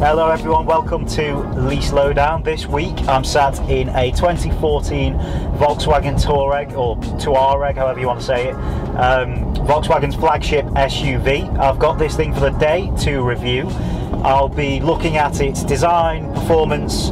Hello everyone, welcome to Lease Lowdown. This week I'm sat in a 2014 Volkswagen Touareg, or Touareg, however you want to say it, Volkswagen's flagship SUV. I've got this thing for the day to review. I'll be looking at its design, performance,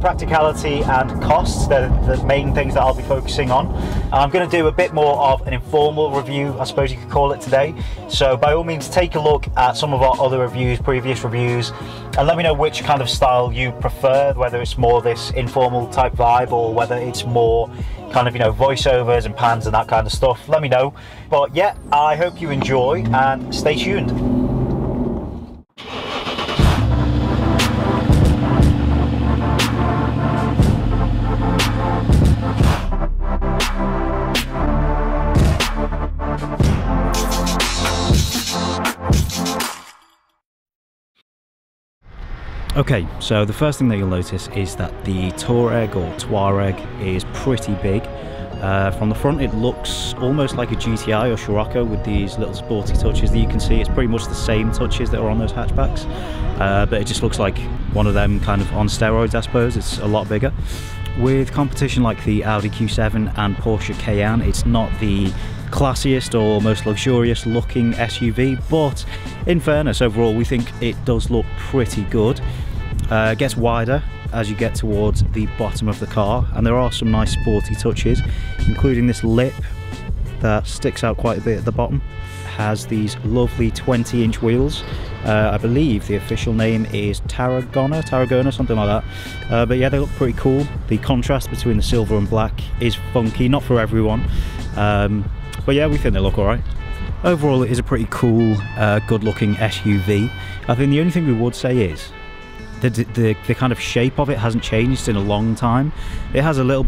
practicality and costs. They're the main things that I'll be focusing on. I'm going to do a bit more of an informal review, I suppose you could call it, today, so by all means take a look at some of our other reviews, previous reviews, and let me know which kind of style you prefer, whether it's more this informal type vibe or whether it's more kind of, you know, voiceovers and pans and that kind of stuff. Let me know. But yeah, I hope you enjoy and stay tuned. Okay, so the first thing that you'll notice is that the Touareg is pretty big. From the front it looks almost like a GTI or Scirocco with these little sporty touches that you can see. It's pretty much the same touches that are on those hatchbacks, but it just looks like one of them kind of on steroids, I suppose. It's a lot bigger. With competition like the Audi Q7 and Porsche Cayenne, it's not the classiest or most luxurious looking SUV, but in fairness, overall we think it does look pretty good. It gets wider as you get towards the bottom of the car, and there are some nice sporty touches, including this lip that sticks out quite a bit at the bottom. It has these lovely 20-inch wheels. I believe the official name is Tarragona, something like that. But yeah, they look pretty cool. The contrast between the silver and black is funky, not for everyone, but yeah, we think they look alright. Overall, it is a pretty cool, good-looking SUV. I think the only thing we would say is the kind of shape of it hasn't changed in a long time. It has a little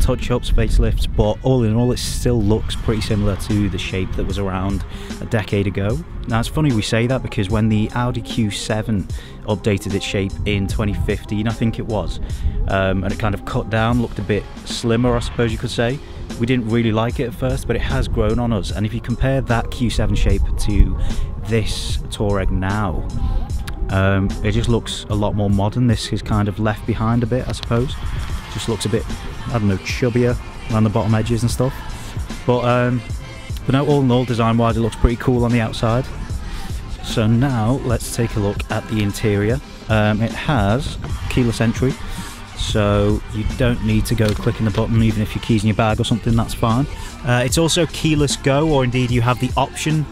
touch-ups, facelifts, but all in all it still looks pretty similar to the shape that was around a decade ago. Now, it's funny we say that, because when the Audi Q7 updated its shape in 2015, I think it was, and it kind of cut down, looked a bit slimmer, I suppose you could say. We didn't really like it at first, but it has grown on us, and if you compare that Q7 shape to this Touareg now, it just looks a lot more modern. This is kind of left behind a bit, I suppose. Just looks a bit, I don't know, chubbier around the bottom edges and stuff. But no, all in all, design-wise, it looks pretty cool on the outside. So now let's take a look at the interior. It has keyless entry, so you don't need to go clicking the button. Even if your key's in your bag or something, that's fine. It's also keyless go, or indeed you have the option.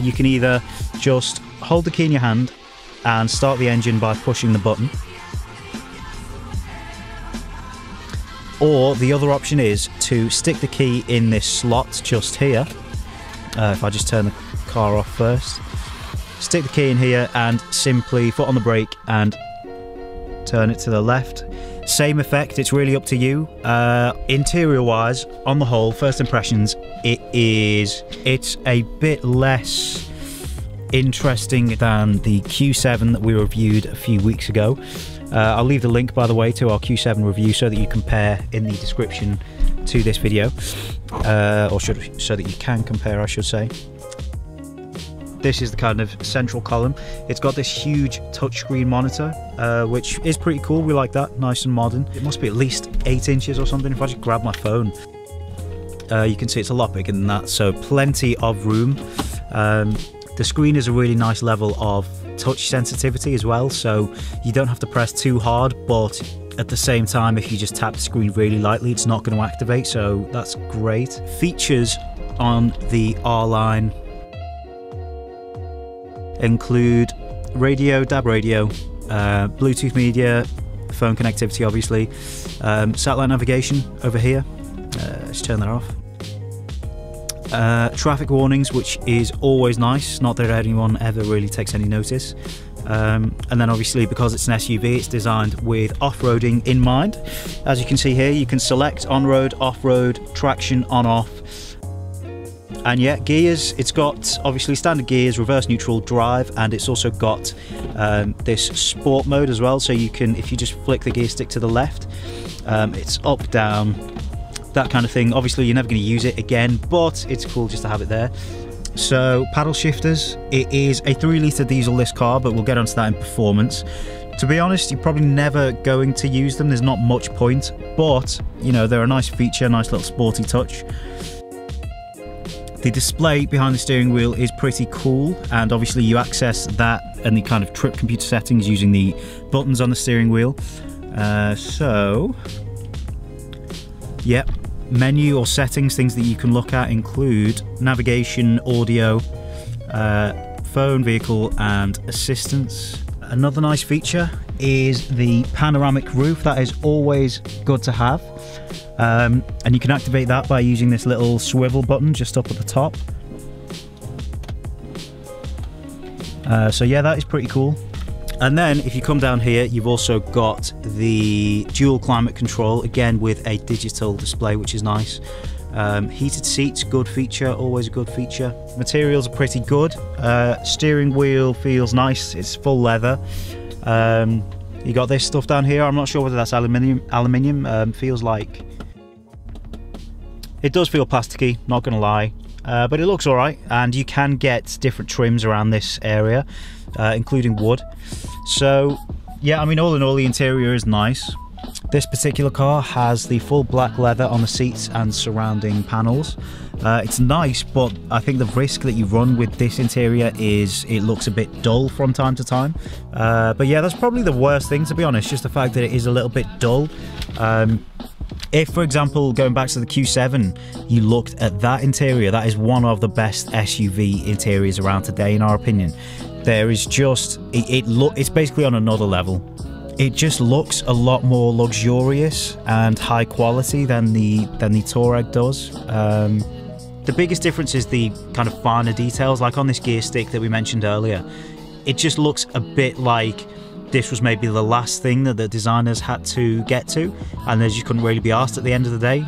You can either just hold the key in your hand and start the engine by pushing the button, or the other option is to stick the key in this slot just here. If I just turn the car off first, stick the key in here and simply foot on the brake and turn it to the left. Same effect, it's really up to you. Interior wise, on the whole, first impressions, it's a bit less interesting than the Q7 that we reviewed a few weeks ago. I'll leave the link, by the way, to our Q7 review so that you compare in the description to this video, so that you can compare, I should say. This is the kind of central column. It's got this huge touchscreen monitor, which is pretty cool. We like that, nice and modern. It must be at least 8 inches or something. If I just grab my phone, you can see it's a lot bigger than that, so plenty of room. The screen is a really nice level of touch sensitivity as well, so you don't have to press too hard, but at the same time, if you just tap the screen really lightly, it's not going to activate, so that's great. Features on the R-Line include radio, DAB radio, Bluetooth media, phone connectivity obviously, satellite navigation over here. Let's turn that off. Traffic warnings, which is always nice, not that anyone ever really takes any notice, and then obviously, because it's an SUV, it's designed with off-roading in mind. As you can see here, you can select on-road, off-road, traction, on-off, and yeah, gears. It's got obviously standard gears, reverse, neutral, drive, and it's also got this sport mode as well, so you can, if you just flick the gear stick to the left, it's up, down, that kind of thing. Obviously you're never going to use it again, but it's cool just to have it there. So paddle shifters, it is a 3-litre diesel, this car, but we'll get onto that in performance. To be honest, you're probably never going to use them, there's not much point, but you know, they're a nice feature, nice little sporty touch. The display behind the steering wheel is pretty cool, and obviously you access that and the kind of trip computer settings using the buttons on the steering wheel. Yep, menu or settings, things that you can look at include navigation, audio, phone, vehicle and assistance. Another nice feature is the panoramic roof. That is always good to have, and you can activate that by using this little swivel button just up at the top. So yeah, that is pretty cool. And then if you come down here, you've also got the dual climate control, again with a digital display, which is nice. Heated seats, good feature, always a good feature. Materials are pretty good. Steering wheel feels nice, it's full leather. You got this stuff down here, I'm not sure whether that's aluminium, feels like... It does feel plasticky, not gonna lie, but it looks all right. And you can get different trims around this area, including wood. So yeah, I mean, all in all, the interior is nice. This particular car has the full black leather on the seats and surrounding panels. It's nice, but I think the risk that you run with this interior is it looks a bit dull from time to time. But yeah, that's probably the worst thing, to be honest, just the fact that it is a little bit dull. If, for example, going back to the Q7, you looked at that interior, that is one of the best SUV interiors around today, in our opinion. There is just, it's basically on another level. It just looks a lot more luxurious and high quality than the Touareg does. The biggest difference is the kind of finer details, like on this gear stick that we mentioned earlier. It just looks a bit like this was maybe the last thing that the designers had to get to, and they just couldn't really be asked at the end of the day.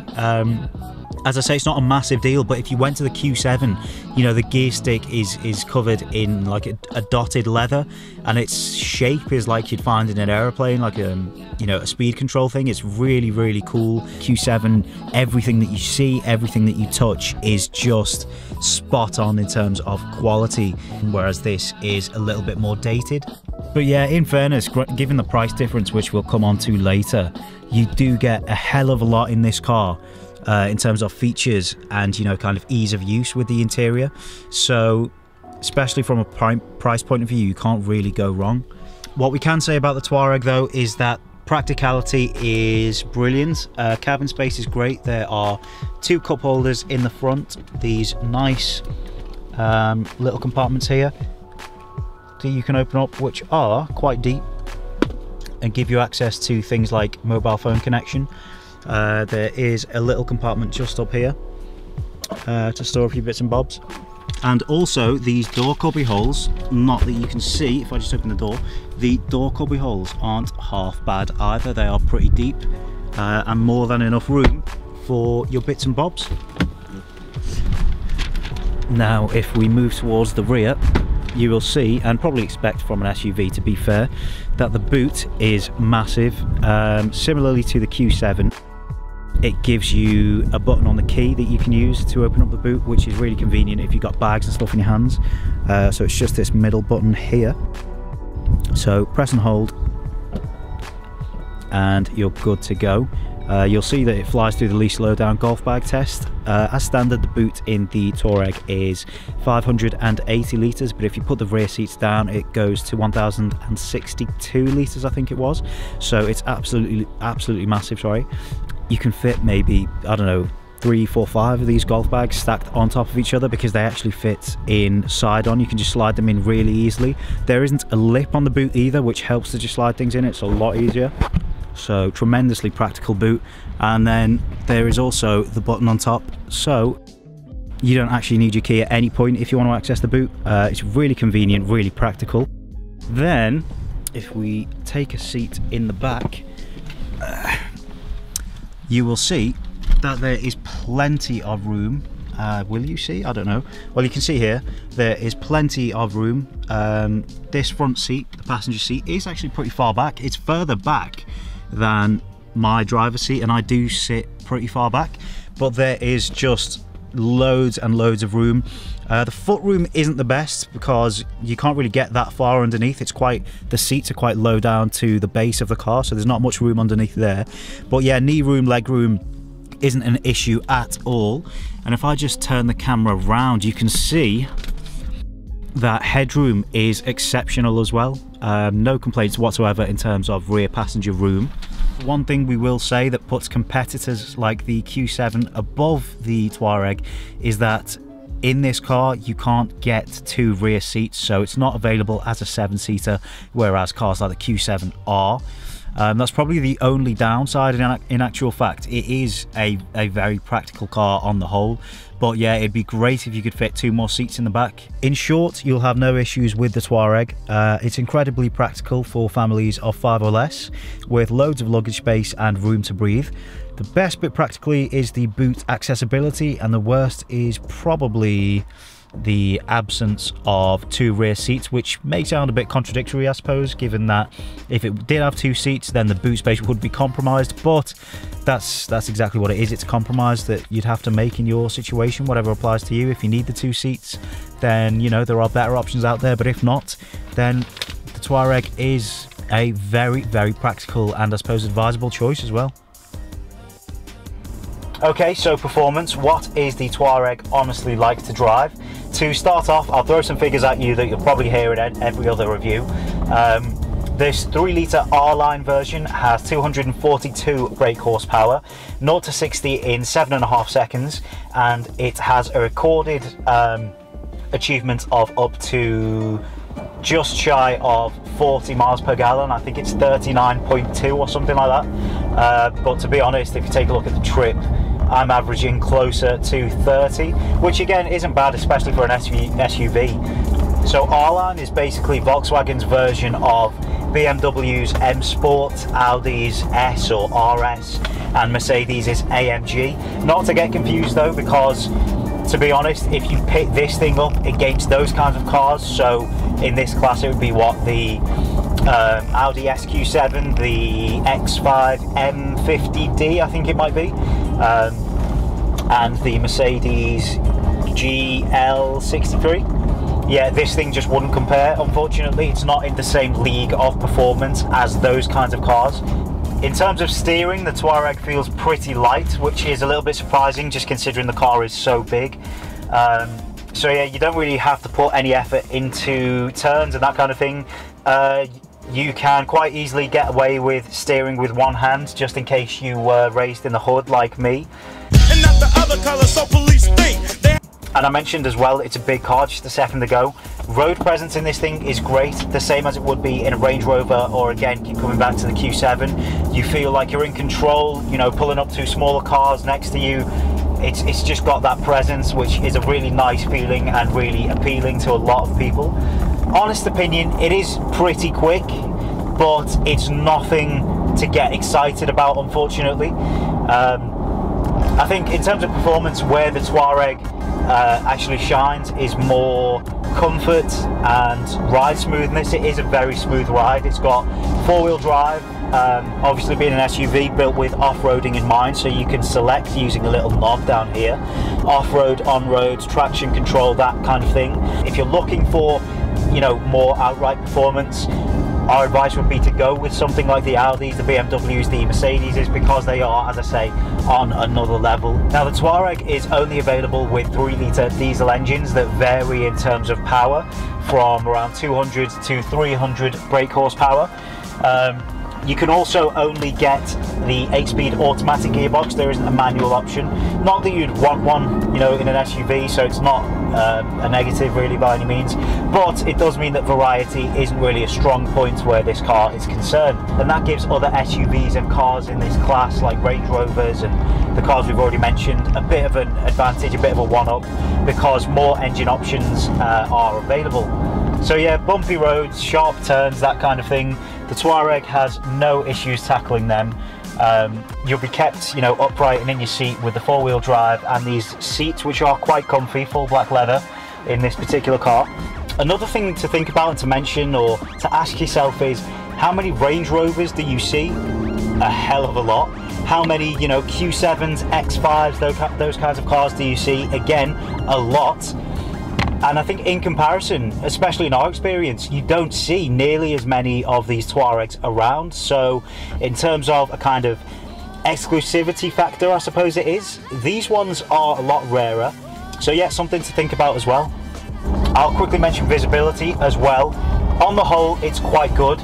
As I say, it's not a massive deal, but if you went to the Q7, you know, the gear stick is covered in like a dotted leather, and its shape is like you'd find in an aeroplane, like you know, a speed control thing. It's really, really cool. Q7, everything that you see, everything that you touch is just spot on in terms of quality, whereas this is a little bit more dated. But yeah, in fairness, given the price difference, which we'll come on to later, you do get a hell of a lot in this car. In terms of features and, you know, kind of ease of use with the interior. So especially from a price point of view, you can't really go wrong. What we can say about the Touareg though is that practicality is brilliant. Cabin space is great. There are two cup holders in the front, these nice little compartments here that you can open up, which are quite deep and give you access to things like mobile phone connection. There is a little compartment just up here to store a few bits and bobs, and also these door cubby holes, not that you can see if I just open the door, the door cubby holes aren't half bad either. They are pretty deep and more than enough room for your bits and bobs. Now if we move towards the rear, you will see, and probably expect from an SUV to be fair, that the boot is massive. Similarly to the Q7, it gives you a button on the key that you can use to open up the boot, which is really convenient if you've got bags and stuff in your hands. So it's just this middle button here. So press and hold and you're good to go. You'll see that it flies through the Lease Lowdown golf bag test. As standard, the boot in the Touareg is 580 litres, but if you put the rear seats down, it goes to 1,062 litres, I think it was. So it's absolutely massive, sorry. You can fit maybe, I don't know, 3, 4, 5 of these golf bags stacked on top of each other because they actually fit in side on. You can just slide them in really easily. There isn't a lip on the boot either, which helps to just slide things in. It's a lot easier. So tremendously practical boot. And then there is also the button on top, so you don't actually need your key at any point if you want to access the boot. It's really convenient, really practical. Then if we take a seat in the back, you will see that there is plenty of room. Will you see? I don't know. Well, you can see here there is plenty of room. This front seat, the passenger seat, is actually pretty far back. It's further back than my driver's seat, and I do sit pretty far back, but there is just loads and loads of room. The footroom isn't the best because you can't really get that far underneath. It's quite, the seats are quite low down to the base of the car, so there's not much room underneath there. But yeah, knee room, leg room isn't an issue at all. And if I just turn the camera around, you can see that headroom is exceptional as well. No complaints whatsoever in terms of rear passenger room. One thing we will say that puts competitors like the Q7 above the Touareg is that in this car you can't get two rear seats, so it's not available as a 7-seater, whereas cars like the Q7 are. That's probably the only downside. In actual fact, it is a very practical car on the whole, but yeah, it'd be great if you could fit two more seats in the back. In short, you'll have no issues with the Touareg. It's incredibly practical for families of 5 or less, with loads of luggage space and room to breathe. The best bit practically is the boot accessibility, and the worst is probably the absence of two rear seats, which may sound a bit contradictory, I suppose, given that if it did have two seats then the boot space would be compromised, but that's exactly what it is. It's a compromise that you'd have to make in your situation, whatever applies to you. If you need the two seats, then you know there are better options out there, but if not, then the Touareg is a very, very practical and I suppose advisable choice as well. Okay, so performance. What is the Touareg honestly like to drive? To start off, I'll throw some figures at you that you'll probably hear in every other review. This 3-litre R-Line version has 242 brake horsepower, 0 to 60 in 7.5 seconds, and it has a recorded achievement of up to just shy of 40 miles per gallon. I think it's 39.2 or something like that. But to be honest, if you take a look at the trip, I'm averaging closer to 30, which again isn't bad, especially for an SUV. So R-Line is basically Volkswagen's version of BMW's M Sport, Audi's S or RS, and Mercedes's AMG. Not to get confused though, because to be honest, if you pick this thing up against those kinds of cars, so in this class it would be what, the Audi SQ7, the X5 M50D, I think it might be, and the Mercedes GL63. Yeah, this thing just wouldn't compare, unfortunately. It's not in the same league of performance as those kinds of cars. In terms of steering, the Touareg feels pretty light, which is a little bit surprising just considering the car is so big. So yeah, you don't really have to put any effort into turns and that kind of thing. You can quite easily get away with steering with one hand, just in case you were raised in the hood like me. And not the other color, so police think. And I mentioned as well, it's a big car just a second ago. Road presence in this thing is great, the same as it would be in a Range Rover, or again, keep coming back to the Q7. You feel like you're in control, you know, pulling up to smaller cars next to you. It's just got that presence, which is a really nice feeling and really appealing to a lot of people. Honest opinion, it is pretty quick, but it's nothing to get excited about, unfortunately. I think in terms of performance, where the Touareg actually shines is more comfort and ride smoothness. It is a very smooth ride. It's got 4-wheel drive, obviously being an SUV built with off-roading in mind, so you can select using a little knob down here. Off-road, on-road, traction control, that kind of thing. If you're looking for, you know, more outright performance, our advice would be to go with something like the Audis, the BMWs, the Mercedes, because they are, as I say, on another level. Now, the Touareg is only available with 3-litre diesel engines that vary in terms of power, from around 200 to 300 brake horsepower. You can also only get the 8-speed automatic gearbox. There isn't a manual option. Not that you'd want one, you know, in an SUV, so it's not a negative really by any means, but it does mean that variety isn't really a strong point where this car is concerned, and that gives other SUVs and cars in this class, like Range Rovers and the cars we've already mentioned, a bit of an advantage, a bit of a one-up, because more engine options are available. So yeah, bumpy roads, sharp turns, that kind of thing. The Touareg has no issues tackling them. You'll be kept, you know, upright and in your seat with the 4-wheel drive and these seats, which are quite comfy, full black leather in this particular car. Another thing to think about and to mention or to ask yourself is, how many Range Rovers do you see? A hell of a lot. How many, you know, Q7s, X5s, those kinds of cars do you see? Again, a lot. And I think in comparison, especially in our experience, you don't see nearly as many of these Touaregs around. So in terms of a kind of exclusivity factor, I suppose it is, these ones are a lot rarer. So yeah, something to think about as well. I'll quickly mention visibility as well. On the whole, it's quite good.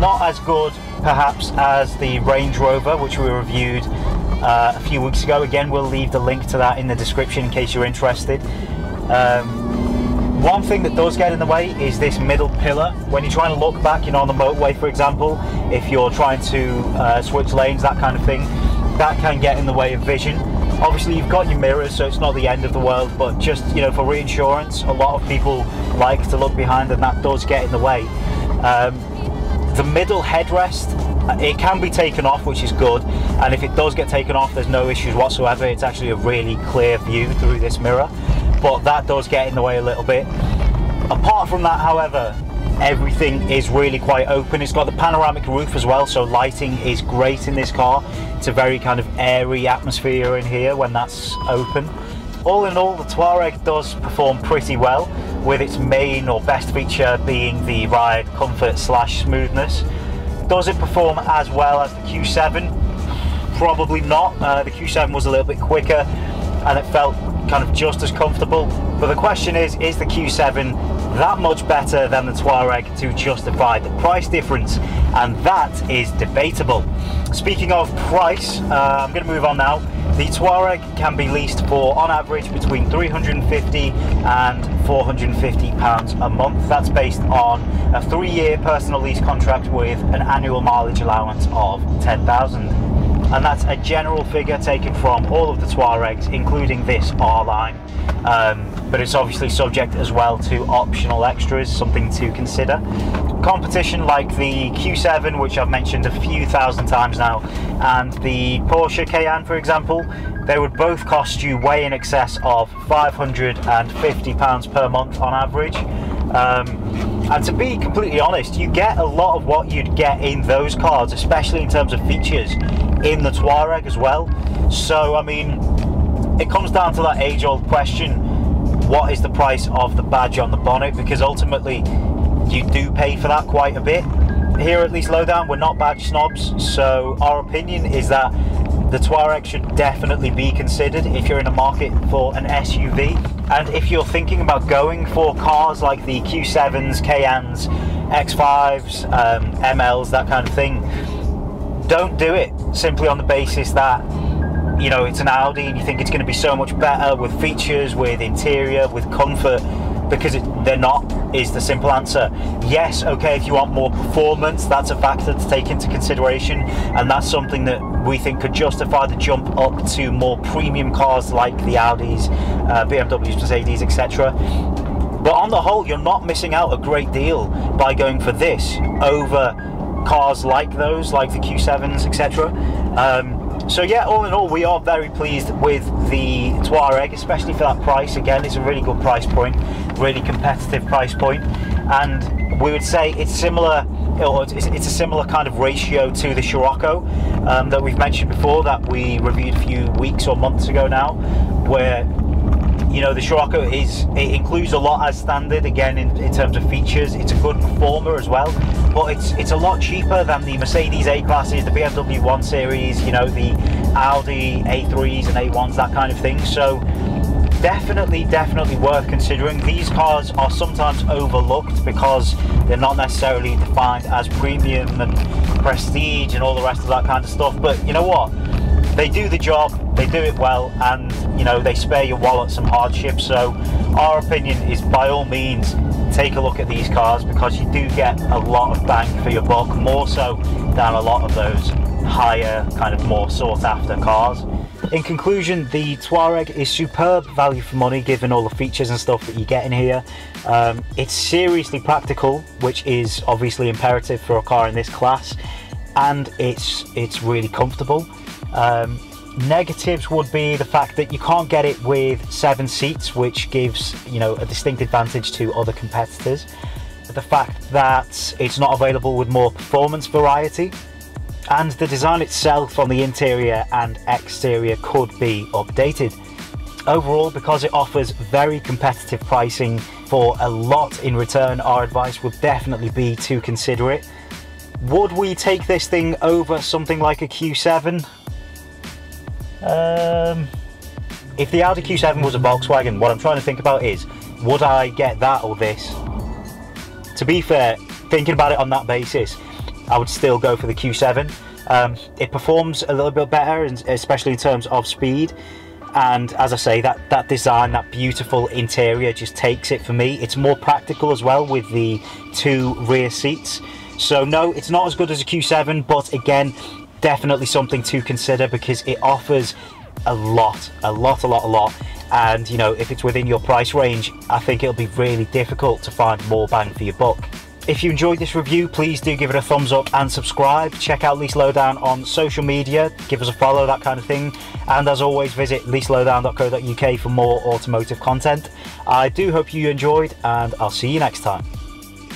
Not as good perhaps as the Range Rover, which we reviewed a few weeks ago. Again, we'll leave the link to that in the description in case you're interested. One thing that does get in the way is this middle pillar. When you're trying to look back, you know, on the motorway, for example, if you're trying to switch lanes, that kind of thing, that can get in the way of vision. Obviously, you've got your mirrors, so it's not the end of the world, but just, you know, for reinsurance, a lot of people like to look behind, and that does get in the way. The middle headrest, it can be taken off, which is good, and if it does get taken off, there's no issues whatsoever. It's actually a really clear view through this mirror, but that does get in the way a little bit. Apart from that, however, everything is really quite open. It's got the panoramic roof as well, so lighting is great in this car. It's a very kind of airy atmosphere in here when that's open. All in all, the Touareg does perform pretty well, with its main or best feature being the ride comfort / smoothness. Does it perform as well as the Q7? Probably not. The Q7 was a little bit quicker and it felt kind of just as comfortable, but the question is the Q7 that much better than the Touareg to justify the price difference? And that is debatable. Speaking of price, I'm going to move on now. The Touareg can be leased for, on average, between £350 and £450 a month. That's based on a 3-year personal lease contract with an annual mileage allowance of 10,000. And that's a general figure taken from all of the Touaregs, including this R-Line. But it's obviously subject as well to optional extras, something to consider. Competition like the Q7, which I've mentioned a few thousand times now, and the Porsche Cayenne, for example, they would both cost you way in excess of £550 per month on average. And to be completely honest, you get a lot of what you'd get in those cars, especially in terms of features, in the Touareg as well. So I mean, it comes down to that age-old question, what is the price of the badge on the bonnet? Because ultimately you do pay for that quite a bit. Here at Lease Lowdown, we're not badge snobs, so our opinion is that the Touareg should definitely be considered if you're in a market for an SUV. And if you're thinking about going for cars like the Q7s, Cayennes, X5s, MLs, that kind of thing, don't do it simply on the basis that, you know, it's an Audi and you think it's going to be so much better with features, with interior, with comfort, because they're not, is the simple answer. Yes, okay, if you want more performance, that's a factor to take into consideration, and that's something that we think could justify the jump up to more premium cars like the Audis, BMWs, Mercedes, etc. But on the whole, you're not missing out a great deal by going for this over cars like those, like the Q7s, etc. So yeah, all in all, we are very pleased with the Touareg, especially for that price. Again, it's a really good price point, really competitive price point, and we would say it's similar, or it's a similar kind of ratio to the Scirocco that we've mentioned before, that we reviewed a few weeks or months ago now, where, you know, the Scirocco includes a lot as standard, again, in terms of features. It's a good performer as well, but it's a lot cheaper than the Mercedes A-classes, the BMW 1 Series, you know, the Audi A3s and A1s, that kind of thing. So definitely worth considering. These cars are sometimes overlooked because they're not necessarily defined as premium and prestige and all the rest of that kind of stuff, but you know what? They do the job, they do it well, and, you know, they spare your wallet some hardship. So our opinion is, by all means, take a look at these cars, because you do get a lot of bang for your buck, more so than a lot of those higher, kind of more sought after cars. In conclusion, the Touareg is superb value for money, given all the features and stuff that you get in here. It's seriously practical, which is obviously imperative for a car in this class, and it's really comfortable. Negatives would be the fact that you can't get it with 7 seats, which gives, you know, a distinct advantage to other competitors. The fact that it's not available with more performance variety, and the design itself on the interior and exterior could be updated. Overall, because it offers very competitive pricing for a lot in return, our advice would definitely be to consider it. Would we take this thing over something like a Q7? If the Audi Q7 was a Volkswagen, what I'm trying to think about is, would I get that or this? To be fair, thinking about it on that basis, I would still go for the Q7. It performs a little bit better, especially in terms of speed. And as I say, that design, that beautiful interior just takes it for me. It's more practical as well with the two rear seats. So no, it's not as good as a Q7, but again, definitely something to consider because it offers a lot. And you know, if it's within your price range, I think it'll be really difficult to find more bang for your buck. If you enjoyed this review, please do give it a thumbs up and subscribe. Check out Lease Lowdown on social media, give us a follow, that kind of thing. And as always, visit leaselowdown.co.uk for more automotive content. I do hope you enjoyed, and I'll see you next time.